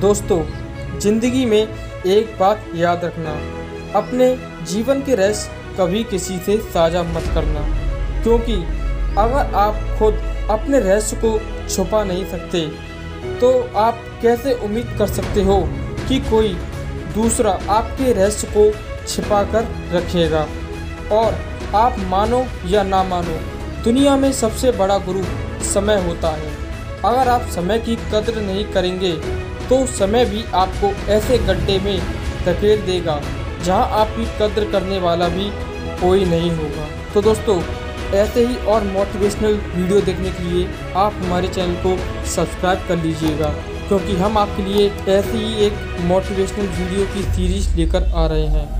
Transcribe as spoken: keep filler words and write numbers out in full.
दोस्तों, जिंदगी में एक बात याद रखना, अपने जीवन के रहस्य कभी किसी से साझा मत करना, क्योंकि अगर आप खुद अपने रहस्य को छुपा नहीं सकते तो आप कैसे उम्मीद कर सकते हो कि कोई दूसरा आपके रहस्य को छिपा कर रखेगा। और आप मानो या ना मानो, दुनिया में सबसे बड़ा गुरु समय होता है। अगर आप समय की कद्र नहीं करेंगे तो समय भी आपको ऐसे गड्ढे में धकेल देगा जहां आपकी कद्र करने वाला भी कोई नहीं होगा। तो दोस्तों, ऐसे ही और मोटिवेशनल वीडियो देखने के लिए आप हमारे चैनल को सब्सक्राइब कर लीजिएगा, क्योंकि हम आपके लिए ऐसी ही एक मोटिवेशनल वीडियो की सीरीज लेकर आ रहे हैं।